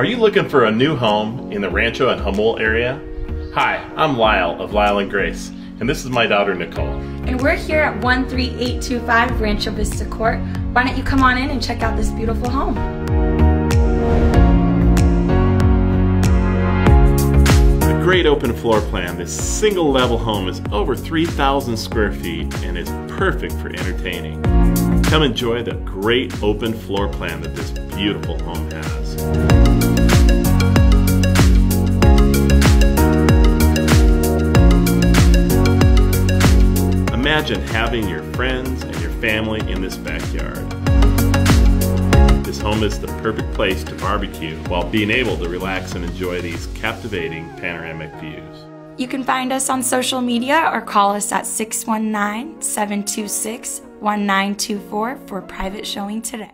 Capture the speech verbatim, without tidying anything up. Are you looking for a new home in the Rancho and Jamul area? Hi, I'm Lyle of Lyle and Grace, and this is my daughter Nicole. And we're here at one three eight two five Rancho Vista Court. Why don't you come on in and check out this beautiful home? The great open floor plan, this single level home is over three thousand square feet and is perfect for entertaining. Come enjoy the great open floor plan that this beautiful home has. Imagine having your friends and your family in this backyard. This home is the perfect place to barbecue while being able to relax and enjoy these captivating panoramic views. You can find us on social media or call us at six one nine, seven two six, one nine two four for private showing today.